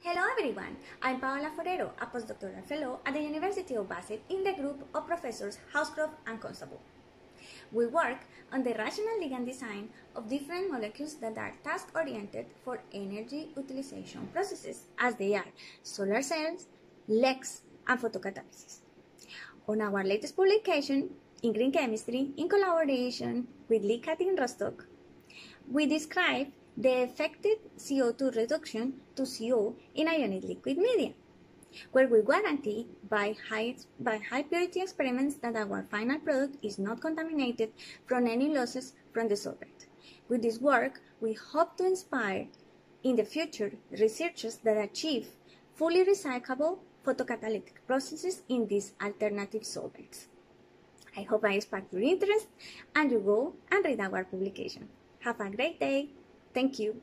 Hello everyone, I'm Paola Forero, a postdoctoral fellow at the University of Basel in the group of professors Housecroft and Constable. We work on the rational ligand design of different molecules that are task-oriented for energy utilization processes, as they are solar cells, LEGs, and photocatalysis. On our latest publication, in Green Chemistry, in collaboration with Li Katin Rostok, we describe the effective CO2 reduction to CO in ionic liquid media, where we guarantee by high purity experiments that our final product is not contaminated from any losses from the solvent. With this work, we hope to inspire in the future researchers that achieve fully recyclable photocatalytic processes in these alternative solvents. I hope I sparked your interest and you go and read our publication. Have a great day. Thank you.